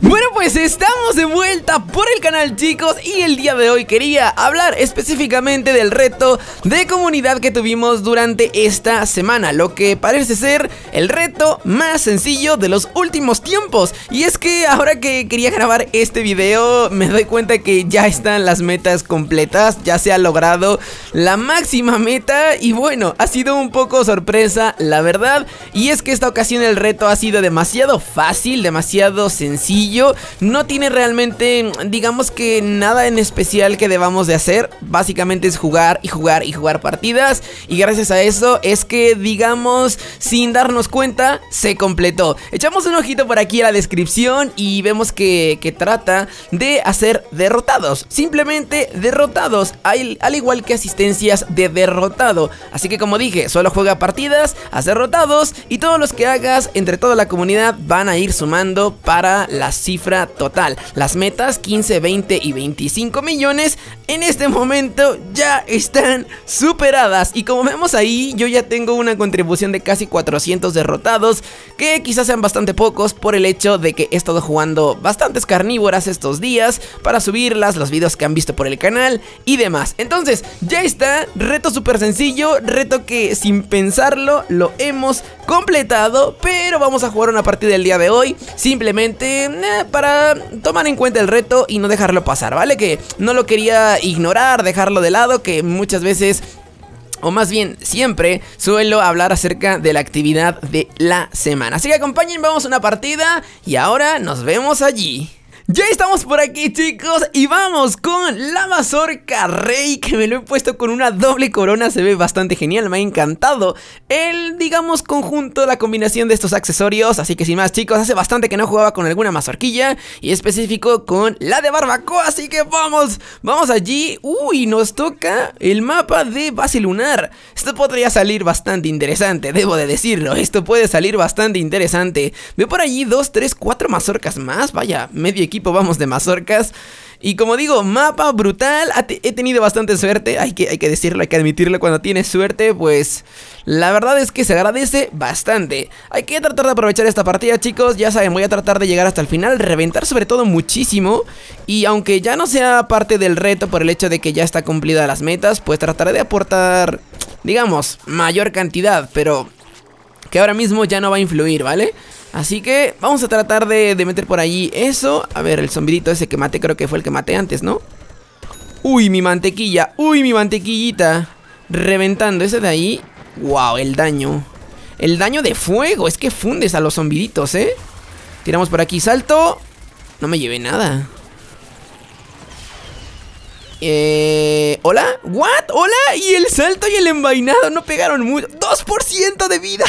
Bueno, pues estamos de vuelta por el canal, chicos, y el día de hoy quería hablar específicamente del reto de comunidad que tuvimos durante esta semana, lo que parece ser el reto más sencillo de los últimos tiempos. Y es que ahora que quería grabar este video me doy cuenta que ya están las metas completas, ya se ha logrado la máxima meta y bueno, ha sido un poco sorpresa la verdad. Y es que esta ocasión el reto ha sido demasiado fácil, demasiado sencillo. No tiene realmente, digamos que nada en especial que debamos de hacer. Básicamente es jugar y jugar y jugar partidas. Y gracias a eso es que, digamos, sin darnos cuenta, se completó. Echamos un ojito por aquí a la descripción y vemos que trata de hacer derrotados. Simplemente derrotados, al igual que asistencias de derrotado. Así que como dije, solo juega partidas, haz derrotados y todos los que hagas entre toda la comunidad van a ir sumando para la cifra total. Las metas 15, 20 y 25 millones en este momento ya están superadas y como vemos ahí yo ya tengo una contribución de casi 400 derrotados, que quizás sean bastante pocos por el hecho de que he estado jugando bastantes carnívoras estos días para subirlas, los videos que han visto por el canal y demás. Entonces ya está, reto súper sencillo, reto que sin pensarlo lo hemos completado, pero vamos a jugar una partida el día de hoy simplemente para tomar en cuenta el reto y no dejarlo pasar, ¿vale? Que no lo quería ignorar, dejarlo de lado, que muchas veces, o más bien siempre, suelo hablar acerca de la actividad de la semana. Así que acompáñenme, vamos a una partida y ahora nos vemos allí. Ya estamos por aquí, chicos, y vamos con la mazorca rey, que me lo he puesto con una doble corona, se ve bastante genial, me ha encantado el, digamos, conjunto, la combinación de estos accesorios. Así que sin más, chicos, hace bastante que no jugaba con alguna mazorquilla, y específico con la de barbacoa, así que vamos, vamos allí. Uy, nos toca el mapa de base lunar, esto podría salir bastante interesante, debo de decirlo, esto puede salir bastante interesante. Veo por allí 2, 3, 4 mazorcas más, vaya, medio equipo vamos de mazorcas. Y como digo, mapa brutal, he tenido bastante suerte, hay que decirlo, hay que admitirlo, cuando tienes suerte, pues la verdad es que se agradece bastante. Hay que tratar de aprovechar esta partida, chicos, ya saben, voy a tratar de llegar hasta el final, reventar sobre todo muchísimo, y aunque ya no sea parte del reto por el hecho de que ya está cumplida las metas, pues trataré de aportar, digamos, mayor cantidad, pero que ahora mismo ya no va a influir, ¿vale? Así que vamos a tratar de meter por ahí eso. A ver, el sombrerito ese que maté, creo que fue el que maté antes, ¿no? Uy, mi mantequilla, uy, mi mantequillita, reventando ese de ahí. Wow, el daño, el daño de fuego, es que fundes a los zombiditos, ¿eh? Tiramos por aquí, salto. No me llevé nada. ¿Hola? ¿What? ¿Hola? Y el salto y el envainado no pegaron mucho. 2% de vida.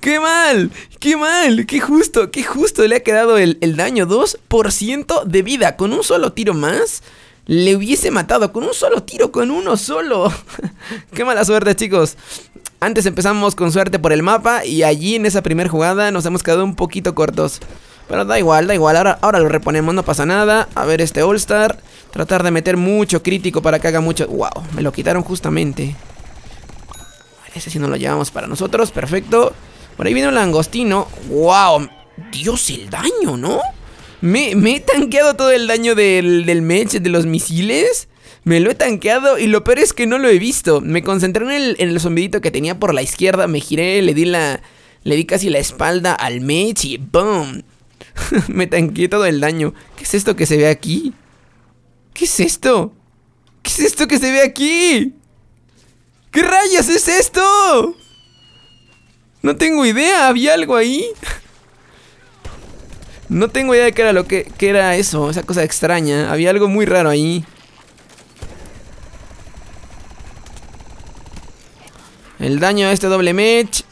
¡Qué mal! ¡Qué mal! ¡Qué justo! ¡Qué justo! Le ha quedado el daño. 2% de vida. Con un solo tiro más le hubiese matado. Con un solo tiro, con uno solo. ¡Qué mala suerte, chicos! Antes empezamos con suerte por el mapa y allí en esa primera jugada nos hemos quedado un poquito cortos. Pero da igual, da igual. Ahora lo reponemos, no pasa nada. A ver este All Star. Tratar de meter mucho crítico para que haga mucho... ¡Wow! Me lo quitaron justamente. Ese sí no lo llevamos para nosotros. Perfecto. Por ahí viene un langostino. ¡Wow! Dios, el daño, ¿no? Me he tanqueado todo el daño del mech, de los misiles. Me lo he tanqueado y lo peor es que no lo he visto. Me concentré en el zombidito que tenía por la izquierda. Me giré, le di casi la espalda al mech y ¡boom! Me tanqueé todo el daño. ¿Qué es esto que se ve aquí? ¿Qué es esto? ¿Qué es esto que se ve aquí? ¿Qué rayas es esto? No tengo idea, había algo ahí. No tengo idea de qué era lo que era eso, esa cosa extraña. Había algo muy raro ahí. El daño a este doble mech.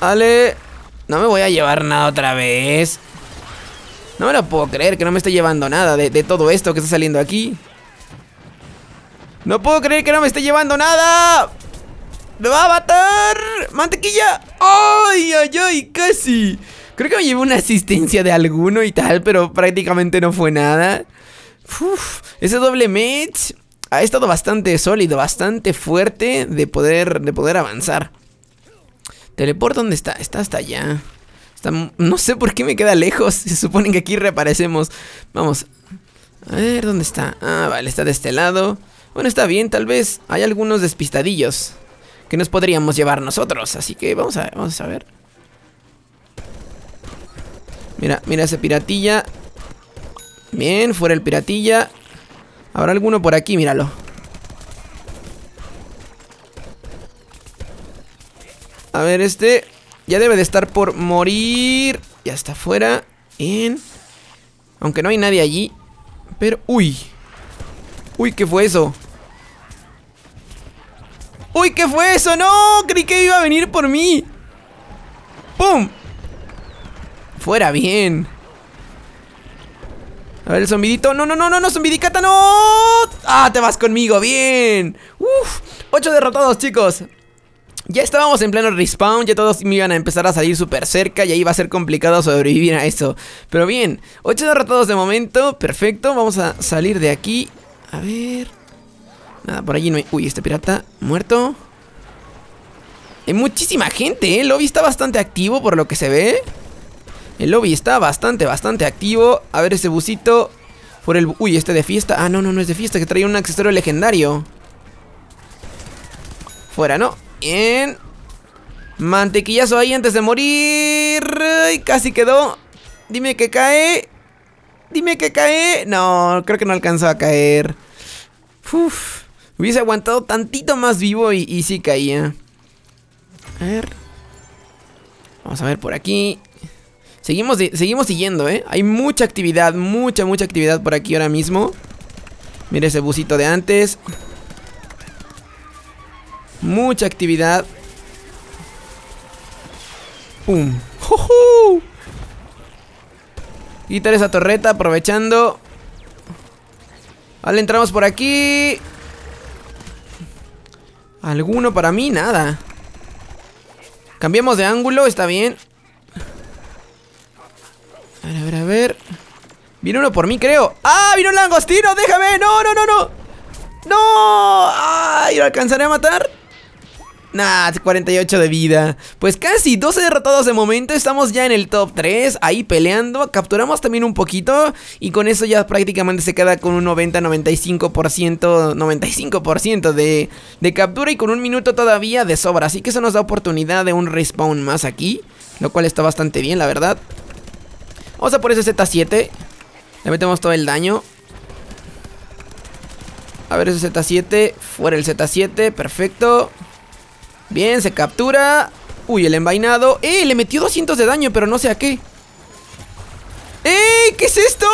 Vale. No me voy a llevar nada otra vez. No me lo puedo creer que no me estoy llevando nada de todo esto que está saliendo aquí. No puedo creer que no me esté llevando nada. ¡Me va a matar! ¡Mantequilla! ¡Ay, ay, ay! ¡Casi! Creo que me llevé una asistencia de alguno y tal, pero prácticamente no fue nada. Uf, ese doble match ha estado bastante sólido, bastante fuerte de poder avanzar. ¿Teleport dónde está? Está hasta allá. No sé por qué me queda lejos. Se supone que aquí reaparecemos. Vamos. A ver, ¿dónde está? Ah, vale, está de este lado. Bueno, está bien, tal vez hay algunos despistadillos que nos podríamos llevar nosotros. Así que vamos a ver. Mira, mira ese piratilla. Bien, fuera el piratilla. ¿Habrá alguno por aquí? Míralo. A ver, este ya debe de estar por morir. Ya está fuera. Bien. Aunque no hay nadie allí. Pero, uy. Uy, ¿qué fue eso? ¡Uy! ¿Qué fue eso? ¡No! Creí que iba a venir por mí. ¡Pum! Fuera, bien. A ver el zombidito. No, no, no, no, no, zombidicata, no. ¡Ah! Te vas conmigo, bien. ¡Uf! 8 derrotados, chicos. Ya estábamos en pleno respawn, ya todos me iban a empezar a salir súper cerca y ahí va a ser complicado sobrevivir a eso. Pero bien, 8 derrotados de momento, perfecto, vamos a salir de aquí. A ver... Nada, por allí no hay... Uy, este pirata muerto. Hay muchísima gente, ¿eh? El lobby está bastante activo por lo que se ve. El lobby está bastante activo. A ver ese busito. Por el... Uy, este de fiesta. Ah, no, no, no es de fiesta, que trae un accesorio legendario. Fuera, ¿no? Bien. Mantequillazo ahí antes de morir. Ay, casi quedó. Dime que cae. Dime que cae. No, creo que no alcanzó a caer. Uf, hubiese aguantado tantito más vivo y sí caía. A ver. Vamos a ver por aquí. Seguimos siguiendo, ¿eh? Hay mucha actividad, mucha actividad por aquí ahora mismo. Mira ese busito de antes. Mucha actividad. ¡Pum! ¡Jujú! Quitar esa torreta, aprovechando. Vale, entramos por aquí. ¿Alguno para mí? Nada. Cambiamos de ángulo, está bien. A ver, a ver, a ver. Vino uno por mí, creo. ¡Ah! ¡Vino un langostino! ¡Déjame! ¡No, no, no, no! ¡No! ¡Ay! ¿Lo alcanzaré a matar? Nah, 48 de vida. Pues casi, 12 derrotados de momento. Estamos ya en el top 3, ahí peleando. Capturamos también un poquito. Y con eso ya prácticamente se queda con un 95% de captura. Y con un minuto todavía de sobra. Así que eso nos da oportunidad de un respawn más aquí, lo cual está bastante bien, la verdad. Vamos a por ese Z7. Le metemos todo el daño. A ver ese Z7. Fuera el Z7, perfecto. Bien, se captura. Uy, el envainado. ¡Eh! Le metió 200 de daño, pero no sé a qué. ¡Eh! ¿Qué es esto?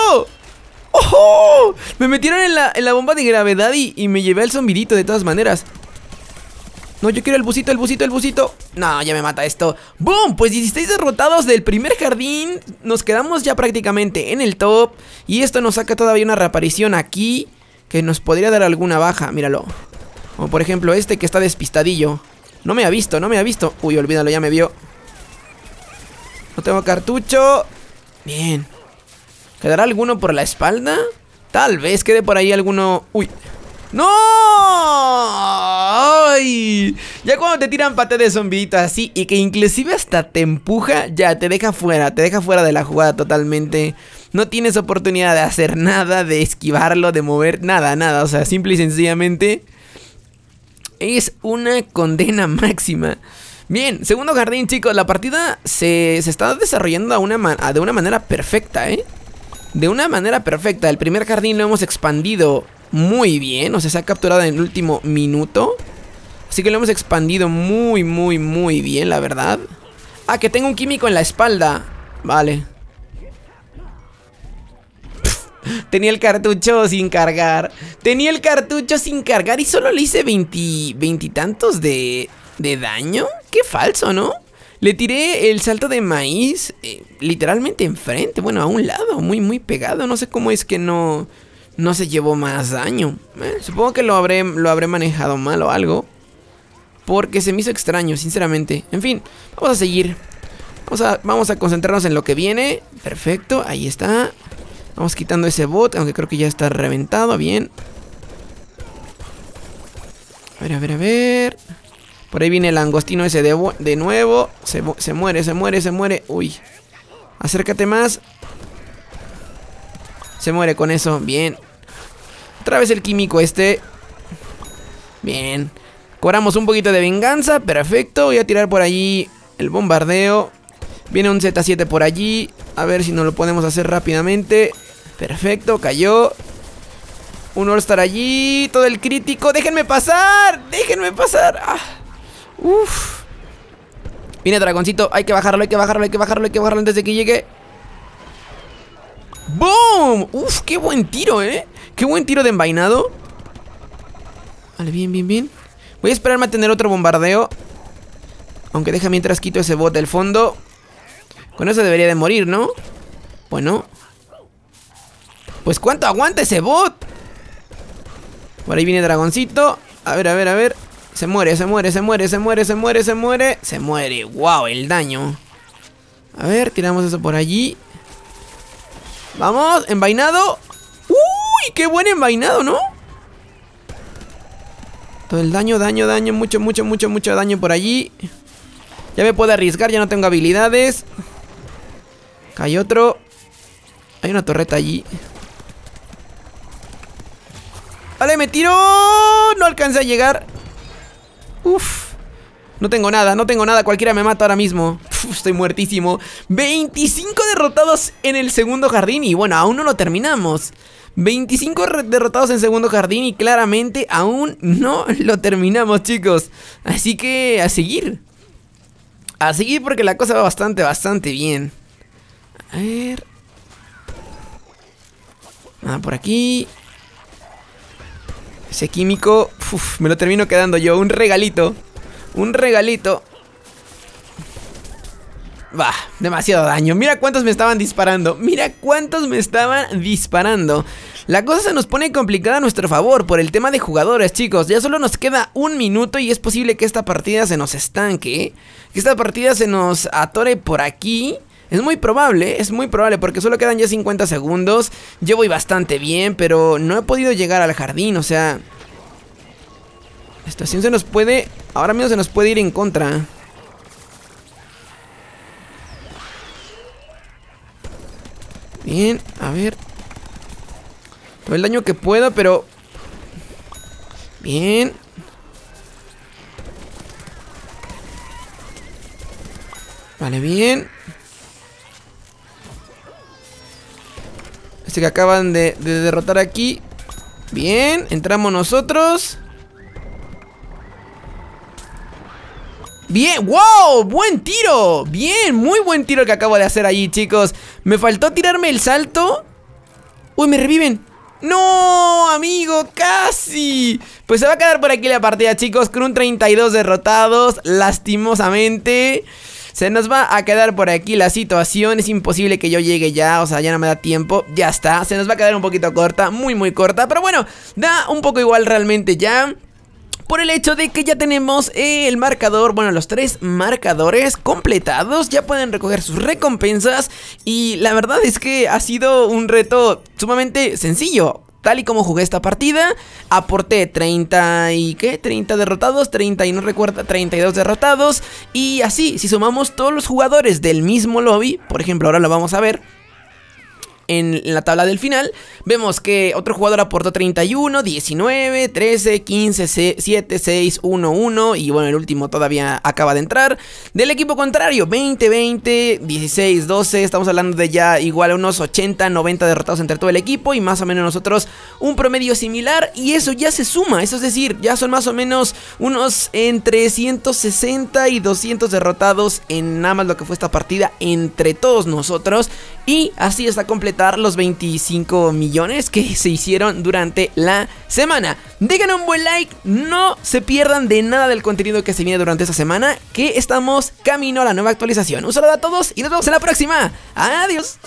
¡Oh! Me metieron en la bomba de gravedad y me llevé al zombidito de todas maneras. No, yo quiero el busito, el busito, el busito. No, ya me mata esto. ¡Boom! Pues 16 derrotados del primer jardín. Nos quedamos ya prácticamente en el top. Y esto nos saca todavía una reaparición aquí que nos podría dar alguna baja. Míralo. Como por ejemplo este que está despistadillo. No me ha visto, no me ha visto. Uy, olvídalo, ya me vio. No tengo cartucho. Bien. ¿Quedará alguno por la espalda? Tal vez quede por ahí alguno. Uy. ¡No! ¡Ay! Ya cuando te tiran paté de zombidito así y que inclusive hasta te empuja, ya te deja fuera de la jugada totalmente. No tienes oportunidad de hacer nada, de esquivarlo, de mover, nada, nada. O sea, simple y sencillamente... Es una condena máxima. Bien, segundo jardín, chicos. La partida se está desarrollando de una manera perfecta, ¿eh? De una manera perfecta. El primer jardín lo hemos expandido muy bien. O sea, se ha capturado en el último minuto. Así que lo hemos expandido muy bien, la verdad. Ah, que tengo un químico en la espalda. Vale. Tenía el cartucho sin cargar. Tenía el cartucho sin cargar y solo le hice 20 y tantos de daño. Qué falso, ¿no? Le tiré el salto de maíz literalmente enfrente. Bueno, a un lado, muy pegado. No sé cómo es que no se llevó más daño. Supongo que lo habré manejado mal o algo. Porque se me hizo extraño, sinceramente. En fin, vamos a seguir. Vamos a concentrarnos en lo que viene. Perfecto, ahí está. Vamos quitando ese bot, aunque creo que ya está reventado, bien. A ver, a ver, a ver. Por ahí viene el langostino ese de nuevo. Se muere, se muere, se muere. Uy, Acércate más. Se muere con eso, bien. Otra vez el químico este. Bien. Cobramos un poquito de venganza, perfecto. Voy a tirar por allí el bombardeo. Viene un Z7 por allí. A ver si nos lo podemos hacer rápidamente. Perfecto, cayó. Un All-Star allí. Todo el crítico. ¡Déjenme pasar! ¡Déjenme pasar! ¡Ah! ¡Uf! Viene Dragoncito. Hay que bajarlo, hay que bajarlo, hay que bajarlo, hay que bajarlo antes de que llegue. ¡Boom! ¡Uf! ¡Qué buen tiro, eh! ¡Qué buen tiro de envainado! Vale, bien, bien, bien. Voy a esperarme a tener otro bombardeo. Aunque deja mientras quito ese bot del fondo. Con eso debería de morir, ¿no? Bueno. Pues cuánto aguanta ese bot. Por ahí viene Dragoncito. A ver, a ver, a ver. Se muere, se muere, se muere, se muere, se muere, se muere. Se muere. ¡Wow! El daño. A ver, tiramos eso por allí. Vamos, envainado. ¡Uy! ¡Qué buen envainado!, ¿no? Todo el daño, daño, daño. Mucho, mucho, mucho, mucho daño por allí. Ya me puedo arriesgar, ya no tengo habilidades. Cae otro. Hay una torreta allí. Vale, me tiro. No alcancé a llegar. Uf. No tengo nada, no tengo nada. Cualquiera me mata ahora mismo. Uf, estoy muertísimo. 25 derrotados en el segundo jardín. Y bueno, aún no lo terminamos. 25 derrotados en segundo jardín. Y claramente aún no lo terminamos, chicos. Así que a seguir. A seguir porque la cosa va bastante, bastante bien. A ver. Nada por aquí. Ese químico, uf, me lo termino quedando yo. Un regalito. Un regalito. Bah, demasiado daño. Mira cuántos me estaban disparando. Mira cuántos me estaban disparando. La cosa se nos pone complicada a nuestro favor por el tema de jugadores, chicos. Ya solo nos queda un minuto y es posible que esta partida se nos estanque. Que esta partida se nos atore por aquí. Es muy probable porque solo quedan ya 50 segundos. Yo voy bastante bien, pero no he podido llegar al jardín, o sea... La situación se nos puede... Ahora mismo se nos puede ir en contra. Bien, a ver... Todo el daño que puedo, pero... Bien... Vale, bien... Este que acaban de derrotar aquí. Bien, entramos nosotros. Bien, wow, buen tiro. Bien, muy buen tiro el que acabo de hacer allí, chicos. Me faltó tirarme el salto. Uy, me reviven. No, amigo, casi. Pues se va a quedar por aquí la partida, chicos. Con un 32 derrotados, lastimosamente. Se nos va a quedar por aquí la situación. Es imposible que yo llegue ya. O sea, ya no me da tiempo. Ya está. Se nos va a quedar un poquito corta. Muy, muy corta. Pero bueno, da un poco igual realmente ya. Por el hecho de que ya tenemos el marcador, bueno, los 3 marcadores completados. Ya pueden recoger sus recompensas. Y la verdad es que ha sido un reto sumamente sencillo. Tal y como jugué esta partida, aporté 30 y ¿qué? 30 derrotados, 30 y no recuerdo, 32 derrotados. Y así, si sumamos todos los jugadores del mismo lobby, por ejemplo, ahora lo vamos a ver en la tabla del final, vemos que otro jugador aportó 31, 19, 13, 15, 7, 6, 1, 1. Y bueno, el último todavía acaba de entrar. Del equipo contrario, 20, 20, 16, 12. Estamos hablando de ya igual a unos 80, 90 derrotados entre todo el equipo. Y más o menos nosotros un promedio similar. Y eso ya se suma, eso es decir, ya son más o menos unos entre 160 y 200 derrotados en nada más lo que fue esta partida entre todos nosotros. Y así está completado los 25 millones que se hicieron durante la semana. Dejen un buen like, no se pierdan de nada del contenido que se viene durante esta semana, que estamos camino a la nueva actualización. Un saludo a todos y nos vemos en la próxima. Adiós.